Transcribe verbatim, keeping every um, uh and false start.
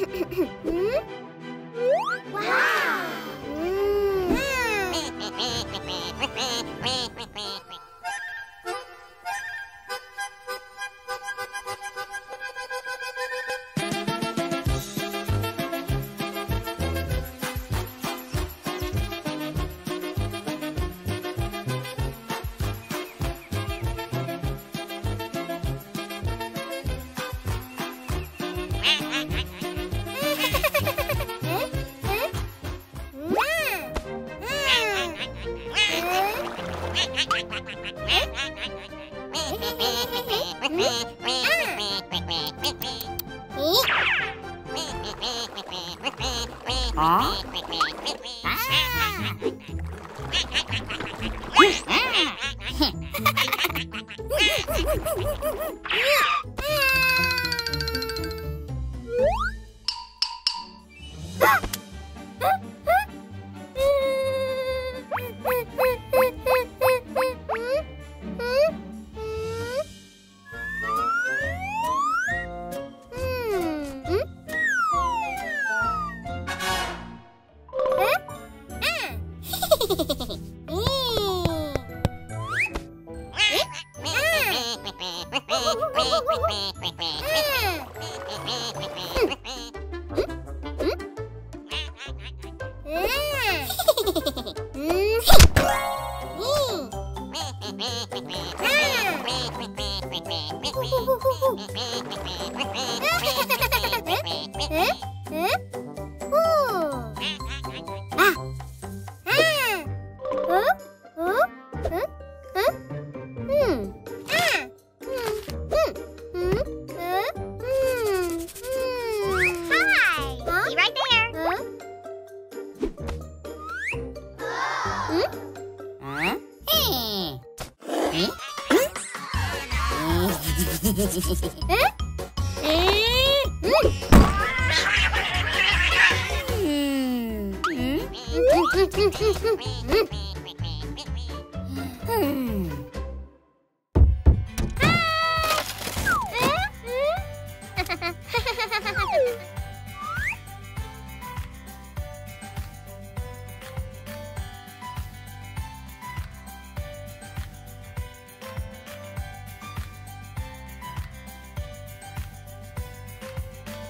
Hmm? Wow! Mm. Hmm.